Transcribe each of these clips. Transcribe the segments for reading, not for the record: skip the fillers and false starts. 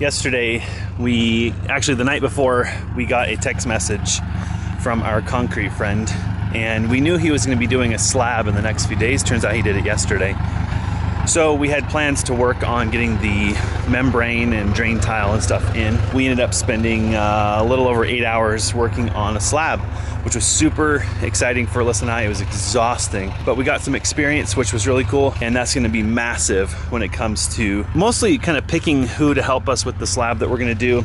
Yesterday, the night before, we got a text message from our concrete friend, and we knew he was going to be doing a slab in the next few days. Turns out he did it yesterday. So we had plans to work on getting the membrane and drain tile and stuff in. We ended up spending a little over 8 hours working on a slab, which was super exciting for Alyssa and I. It was exhausting, but we got some experience, which was really cool. And that's gonna be massive when it comes to mostly kind of picking who to help us with the slab that we're gonna do,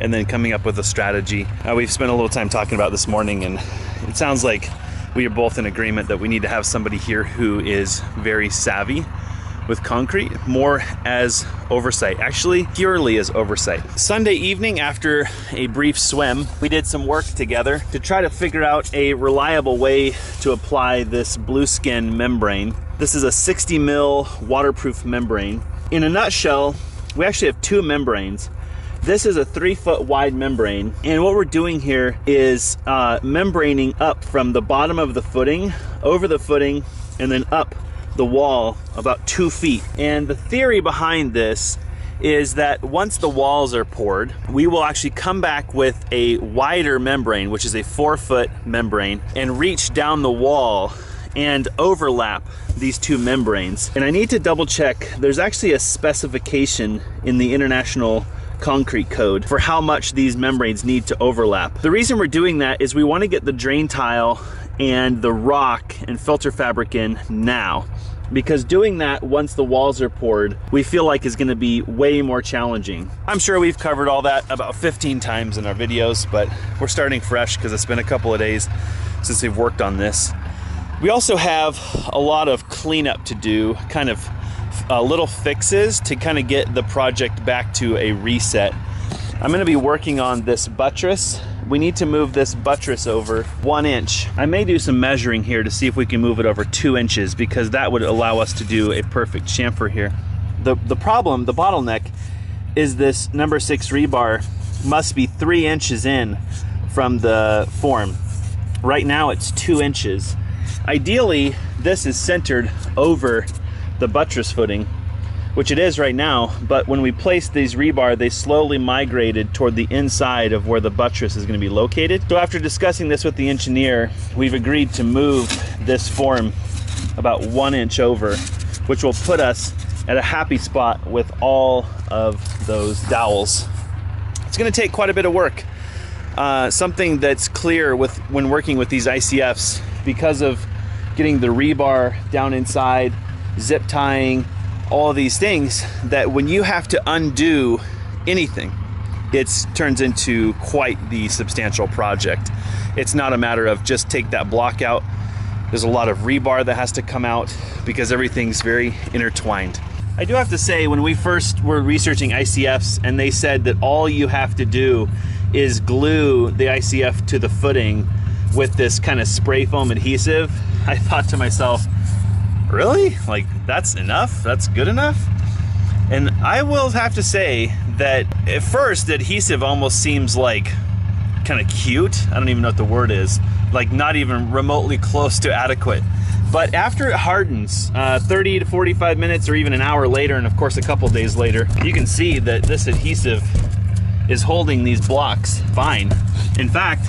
and then coming up with a strategy. We've spent a little time talking about this morning, and it sounds like we are both in agreement that we need to have somebody here who is very savvy with concrete, more as oversight, actually purely as oversight. Sunday evening, after a brief swim, we did some work together to try to figure out a reliable way to apply this Blueskin membrane. This is a 60 mil waterproof membrane. In a nutshell, we actually have two membranes. This is a 3 foot wide membrane, and what we're doing here is membraning up from the bottom of the footing, over the footing, and then up the wall about 2 feet. And the theory behind this is that once the walls are poured, we will actually come back with a wider membrane, which is a 4 foot membrane, and reach down the wall and overlap these two membranes. And I need to double check, there's actually a specification in the International Concrete Code for how much these membranes need to overlap. The reason we're doing that is we want to get the drain tile and the rock and filter fabric in now, because doing that once the walls are poured, we feel like is going to be way more challenging. I'm sure we've covered all that about 15 times in our videos, but we're starting fresh because it's been a couple of days since we've worked on this. We also have a lot of cleanup to do, kind of little fixes to kind of get the project back to a reset. I'm going to be working on this buttress. We need to move this buttress over 1 inch. I may do some measuring here to see if we can move it over 2 inches, because that would allow us to do a perfect chamfer here. The problem, the bottleneck, is this number 6 rebar must be 3 inches in from the form. Right now it's 2 inches. Ideally, this is centered over the buttress footing, which it is right now, but when we placed these rebar, they slowly migrated toward the inside of where the buttress is going to be located. So after discussing this with the engineer, we've agreed to move this form about 1 inch over, which will put us at a happy spot with all of those dowels. It's going to take quite a bit of work. Something that's clear with when working with these ICFs, because of getting the rebar down inside, zip tying, all of these things, that when you have to undo anything, it turns into quite the substantial project. It's not a matter of just take that block out. There's a lot of rebar that has to come out because everything's very intertwined. I do have to say, when we first were researching ICFs and they said that all you have to do is glue the ICF to the footing with this kind of spray foam adhesive, I thought to myself, really? Like, that's enough? That's good enough? And I will have to say that at first, adhesive almost seems like kind of cute. I don't even know what the word is. Like, not even remotely close to adequate. But after it hardens, 30 to 45 minutes or even an hour later, and of course a couple days later, you can see that this adhesive is holding these blocks fine. In fact,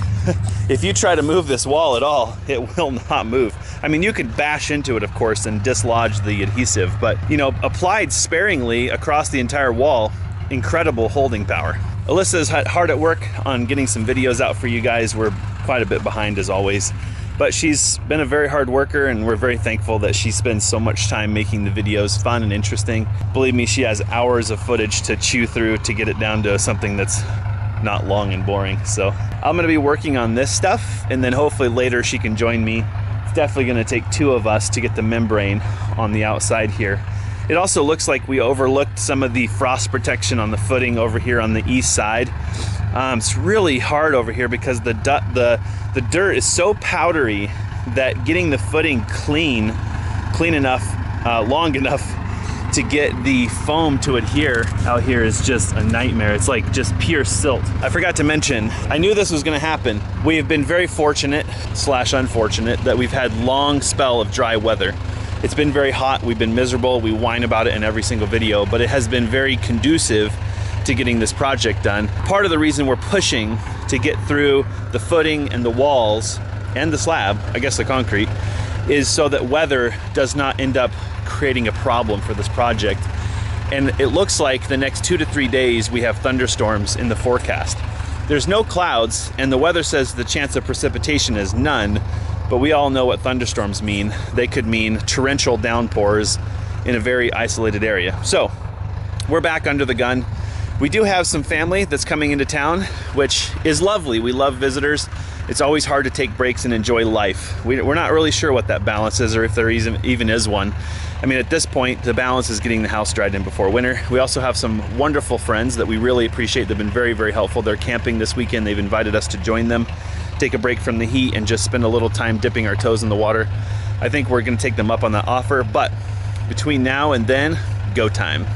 if you try to move this wall at all, it will not move. I mean, you could bash into it, of course, and dislodge the adhesive, but, you know, applied sparingly across the entire wall, incredible holding power. Alyssa's hard at work on getting some videos out for you guys. We're quite a bit behind, as always, but she's been a very hard worker, and we're very thankful that she spends so much time making the videos fun and interesting. Believe me, she has hours of footage to chew through to get it down to something that's not long and boring. So I'm gonna be working on this stuff, and then hopefully later she can join me. It's definitely gonna take two of us to get the membrane on the outside here. It also looks like we overlooked some of the frost protection on the footing over here on the east side. It's really hard over here because the dirt is so powdery that getting the footing clean enough, long enough to get the foam to adhere out here is just a nightmare. It's like just pure silt. I forgot to mention, I knew this was gonna happen. We have been very fortunate / unfortunate that we've had long spell of dry weather. It's been very hot, we've been miserable, we whine about it in every single video, but it has been very conducive to getting this project done. Part of the reason we're pushing to get through the footing and the walls and the slab, I guess the concrete, is so that weather does not end up creating a problem for this project. And it looks like the next 2 to 3 days we have thunderstorms in the forecast. There's no clouds, and the weather says the chance of precipitation is none, but we all know what thunderstorms mean. They could mean torrential downpours in a very isolated area. So we're back under the gun. We do have some family that's coming into town, which is lovely. We love visitors. It's always hard to take breaks and enjoy life. We're not really sure what that balance is, or if there even is one. I mean, at this point, the balance is getting the house dried in before winter. We also have some wonderful friends that we really appreciate. They've been very, very helpful. They're camping this weekend. They've invited us to join them, take a break from the heat, and just spend a little time dipping our toes in the water. I think we're gonna take them up on that offer, but between now and then, go time.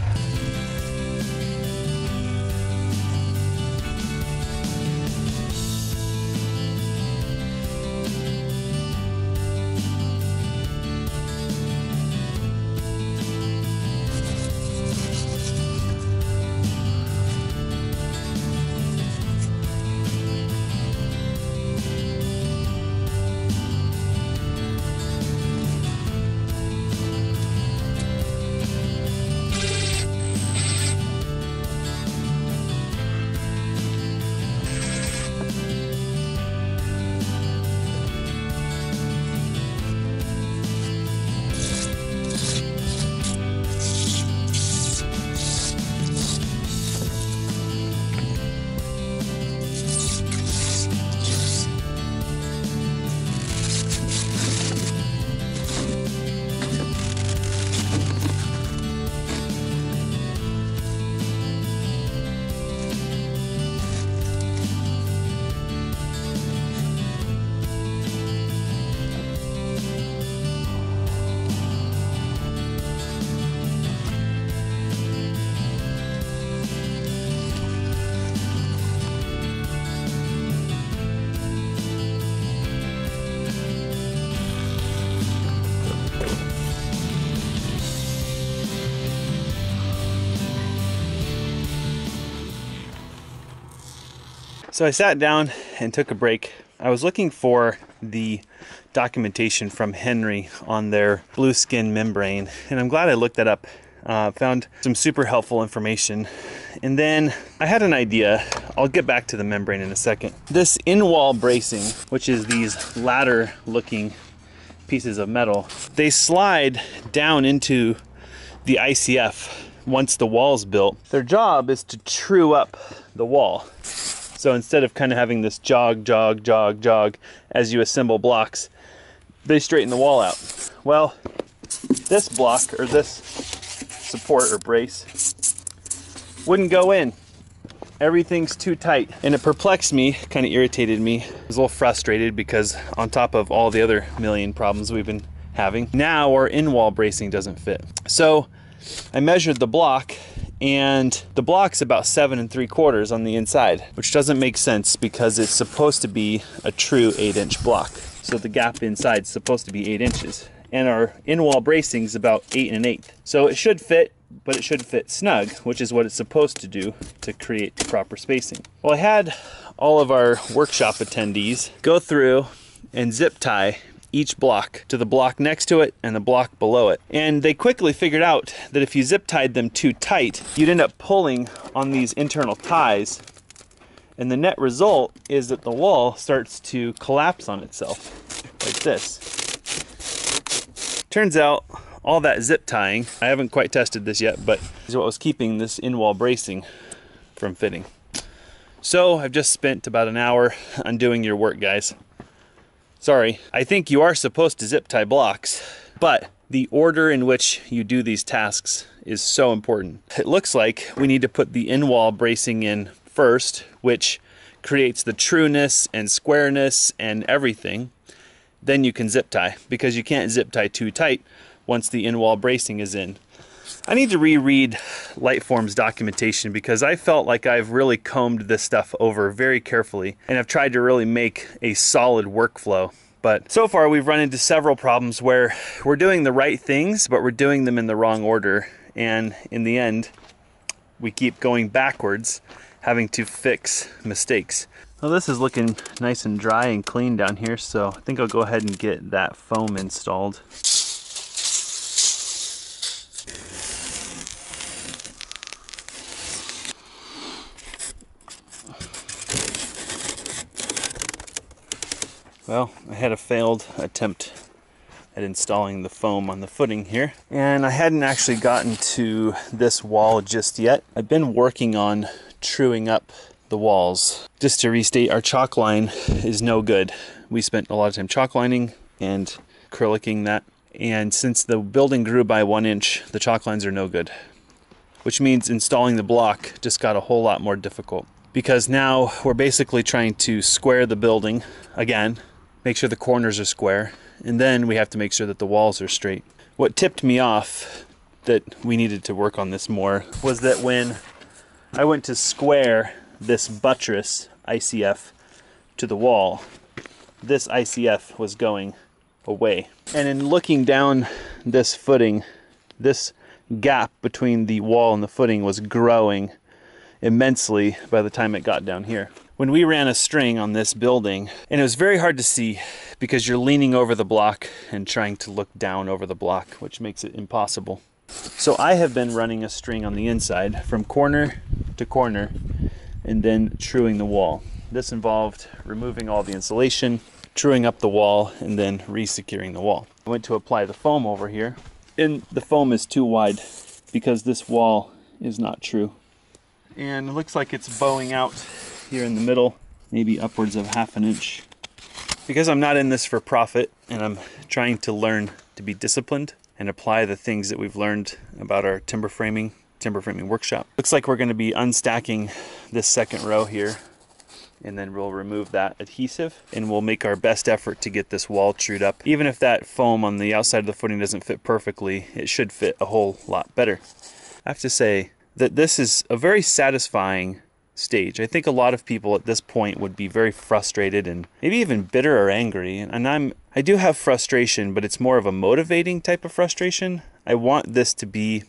So I sat down and took a break. I was looking for the documentation from Henry on their Blueskin membrane, and I'm glad I looked that up. Found some super helpful information. And then I had an idea. I'll get back to the membrane in a second. This in-wall bracing, which is these ladder looking pieces of metal, they slide down into the ICF once the wall's built. Their job is to true up the wall. So instead of kind of having this jog, jog, jog, jog as you assemble blocks, they straighten the wall out. Well, this block or this support or brace wouldn't go in. Everything's too tight. And it perplexed me, kind of irritated me. I was a little frustrated because on top of all the other million problems we've been having, now our in-wall bracing doesn't fit. So I measured the block, and the block's about 7 3/4 on the inside, which doesn't make sense because it's supposed to be a true 8-inch block. So the gap inside is supposed to be 8 inches. And our in-wall bracing is about 8 1/8. So it should fit, but it should fit snug, which is what it's supposed to do to create the proper spacing. Well, I had all of our workshop attendees go through and zip tie each block to the block next to it and the block below it. And they quickly figured out that if you zip tied them too tight, you'd end up pulling on these internal ties. And the net result is that the wall starts to collapse on itself, like this. Turns out all that zip tying, I haven't quite tested this yet, but is what was keeping this in-wall bracing from fitting. So I've just spent about an hour undoing your work, guys. Sorry, I think you are supposed to zip tie blocks, but the order in which you do these tasks is so important. It looks like we need to put the in-wall bracing in first, which creates the trueness and squareness and everything. Then you can zip tie, because you can't zip tie too tight once the in-wall bracing is in. I need to reread Lightform's documentation because I felt like I've really combed this stuff over very carefully and I've tried to really make a solid workflow. But so far we've run into several problems where we're doing the right things, but we're doing them in the wrong order. And in the end, we keep going backwards, having to fix mistakes. Well, this is looking nice and dry and clean down here, so I think I'll go ahead and get that foam installed. Well, I had a failed attempt at installing the foam on the footing here, and I hadn't actually gotten to this wall just yet. I've been working on truing up the walls. Just to restate, our chalk line is no good. We spent a lot of time chalk lining and acrylicing that, and since the building grew by 1 inch, the chalk lines are no good, which means installing the block just got a whole lot more difficult, because now we're basically trying to square the building again, make sure the corners are square, and then we have to make sure that the walls are straight. What tipped me off that we needed to work on this more was that when I went to square this buttress ICF to the wall, this ICF was going away. And in looking down this footing, this gap between the wall and the footing was growing immensely by the time it got down here. When we ran a string on this building, and it was very hard to see because you're leaning over the block and trying to look down over the block, which makes it impossible. So I have been running a string on the inside from corner to corner and then truing the wall. This involved removing all the insulation, truing up the wall, and then re-securing the wall. I went to apply the foam over here, and the foam is too wide because this wall is not true. And it looks like it's bowing out here in the middle, maybe upwards of 1/2 inch. Because I'm not in this for profit and I'm trying to learn to be disciplined and apply the things that we've learned about our timber framing workshop. Looks like we're going to be unstacking this second row here, and then we'll remove that adhesive and we'll make our best effort to get this wall trued up. Even if that foam on the outside of the footing doesn't fit perfectly, it should fit a whole lot better. I have to say that this is a very satisfying stage. I think a lot of people at this point would be very frustrated and maybe even bitter or angry. And I do have frustration, but it's more of a motivating type of frustration. I want this to be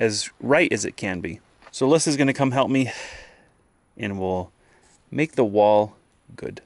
as right as it can be. So Alyssa's gonna come help me and we'll make the wall good.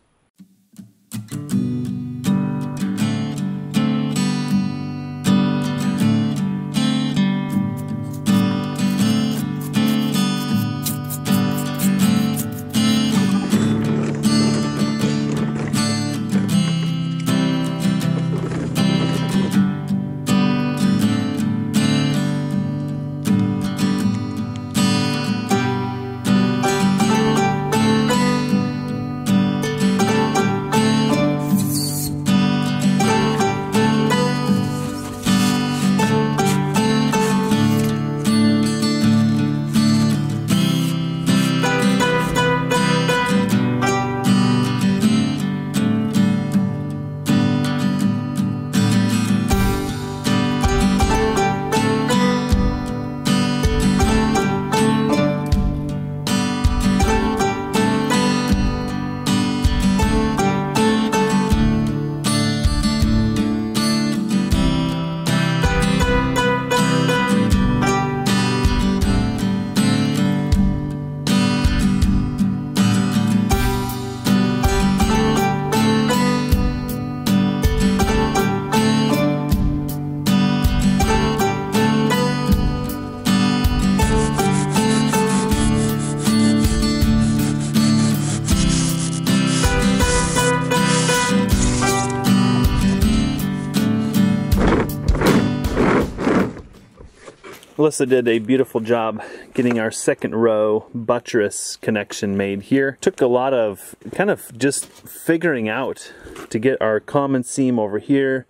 Alyssa did a beautiful job getting our second row buttress connection made here. Took a lot of kind of just figuring out to get our common seam over here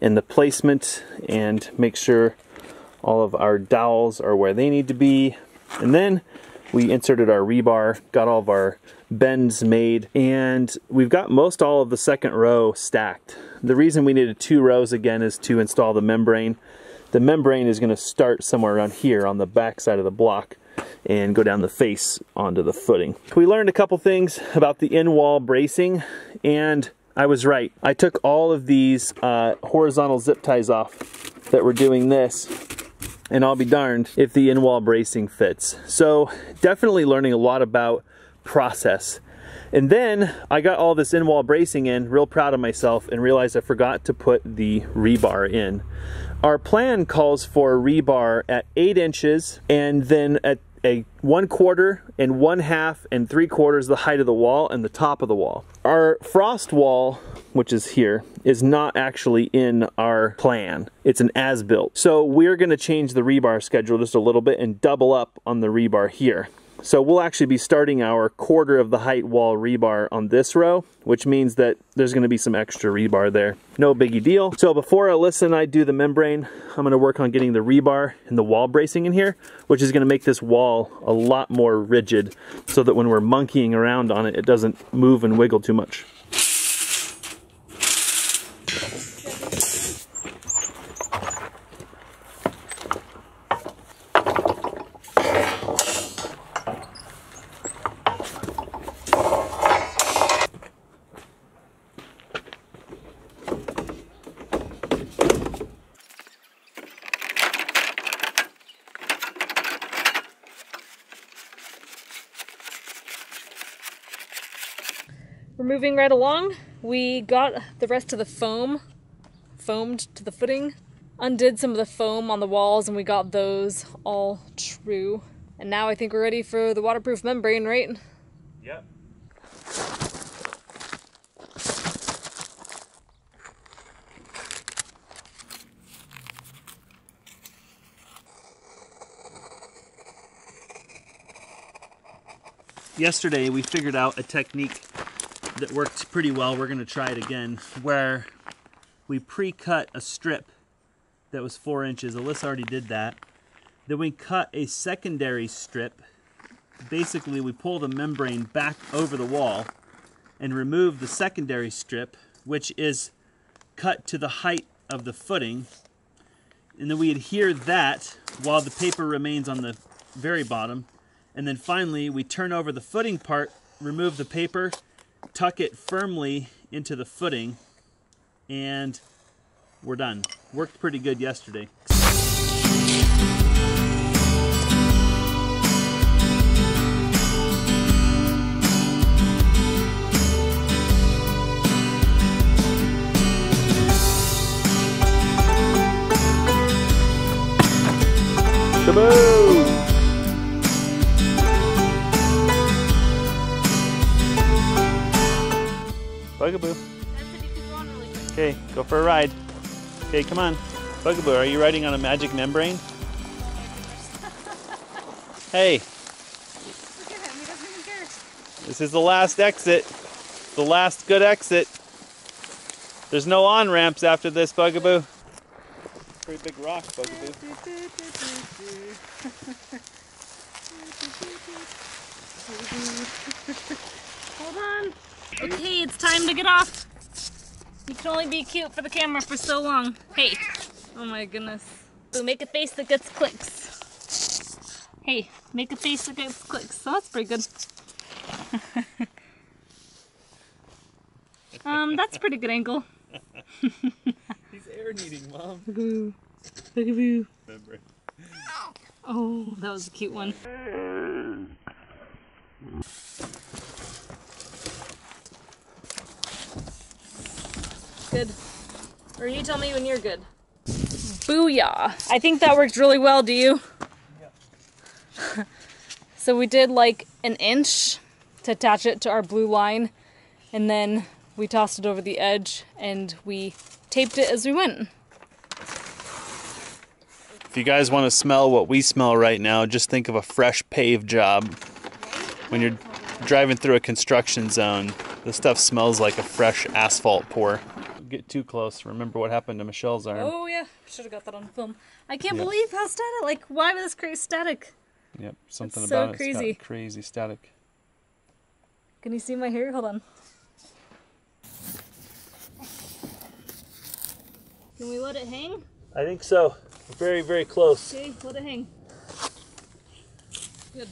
and the placement and make sure all of our dowels are where they need to be. And then we inserted our rebar, got all of our bends made, and we've got most all of the second row stacked. The reason we needed 2 rows again is to install the membrane. The membrane is going to start somewhere around here on the back side of the block and go down the face onto the footing. We learned a couple things about the in-wall bracing, and I was right. I took all of these horizontal zip ties off that were doing this and I'll be darned if the in-wall bracing fits. So definitely learning a lot about process. And then I got all this in-wall bracing in, real proud of myself, and realized I forgot to put the rebar in. Our plan calls for rebar at 8 inches and then at a 1/4 and 1/2 and 3/4 the height of the wall and the top of the wall. Our frost wall, which is here, is not actually in our plan. It's an as-built. So we're gonna change the rebar schedule just a little bit and double up on the rebar here. So we'll actually be starting our 1/4 of the height wall rebar on this row, which means that there's gonna be some extra rebar there. No biggie deal. So before Alyssa and I do the membrane, I'm gonna work on getting the rebar and the wall bracing in here, which is gonna make this wall a lot more rigid so that when we're monkeying around on it, it doesn't move and wiggle too much. We're moving right along. We got the rest of the foam foamed to the footing, undid some of the foam on the walls, and we got those all true. And now I think we're ready for the waterproof membrane, right? Yep. Yesterday we figured out a technique that worked pretty well. We're going to try it again, where we pre-cut a strip that was 4 inches. Alyssa already did that. Then we cut a secondary strip. Basically, we pull the membrane back over the wall and remove the secondary strip, which is cut to the height of the footing. And then we adhere that while the paper remains on the very bottom. And then finally, we turn over the footing part, remove the paper, tuck it firmly into the footing, and we're done. Worked pretty good yesterday. Kaboom! Bugaboo. Okay, go for a ride. Okay, come on. Bugaboo, are you riding on a magic membrane? Hey. Look at him, he doesn't even care. This is the last exit. The last good exit. There's no on-ramps after this, Bugaboo. Pretty big rock, Bugaboo. Hold on. Okay, it's time to get off. You can only be cute for the camera for so long. Hey. Oh my goodness. So make a face that gets clicks. Hey, make a face that gets clicks. So that's pretty good. That's a pretty good angle. He's air needing, Mom. Bugaboo. Bugaboo. Remember. Oh, that was a cute one. Good. Or you tell me when you're good. Booyah! I think that worked really well, do you? Yep. So we did like 1 inch to attach it to our blue line, and then we tossed it over the edge and we taped it as we went. If you guys want to smell what we smell right now, just think of a fresh pave job. When you're driving through a construction zone, this stuff smells like a fresh asphalt pour. Get too close. Remember what happened to Michelle's arm. Oh yeah, should have got that on film. I can't believe how static. Like, why was this crazy static? Yep, something it's about so it. Crazy. It's crazy static. Can you see my hair? Hold on. Can we let it hang? I think so. We're very, very close. Okay, let it hang. Good.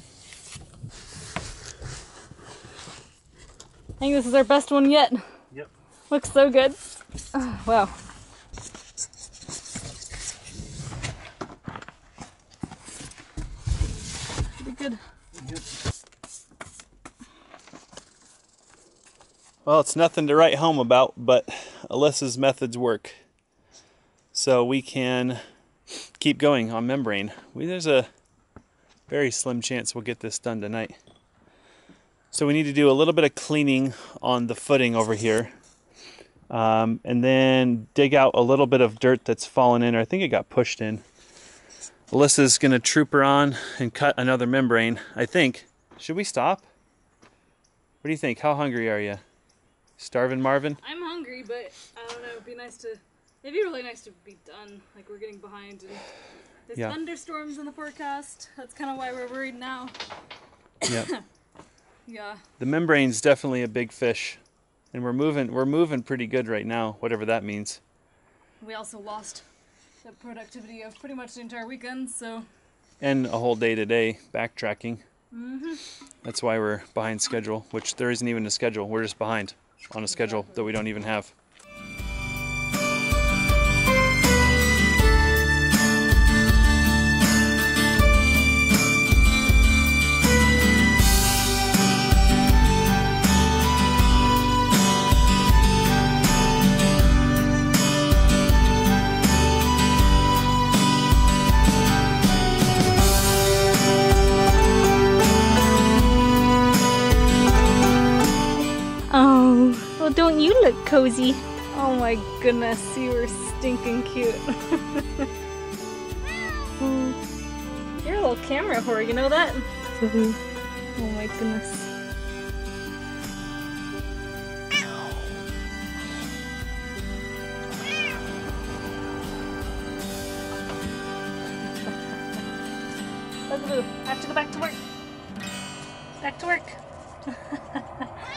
I think this is our best one yet. Yep. Looks so good. Oh, wow. good. Yep. Well, it's nothing to write home about, but Alyssa's methods work. So we can keep going on membrane. There's a very slim chance we'll get this done tonight. So we need to do a little bit of cleaning on the footing over here. And then dig out a little bit of dirt that's fallen in, or I think it got pushed in. Alyssa's gonna trooper on and cut another membrane, I think. Should we stop? What do you think? How hungry are you? Starving Marvin? I'm hungry, but I don't know, it'd be really nice to be done. Like, we're getting behind, and there's thunderstorms in the forecast. That's kind of why we're worried now. Yeah. Yeah. The membrane's definitely a big fish. And we're moving pretty good right now, whatever that means. We also lost the productivity of pretty much the entire weekend, so. And a whole day today, backtracking. Mm-hmm. That's why we're behind schedule, which there isn't even a schedule. We're just behind on a schedule that we don't even have. Don't you look cozy? Oh my goodness, you were stinking cute. You're a little camera whore, you know that? Oh my goodness. Look, Boo, I have to go back to work. Back to work.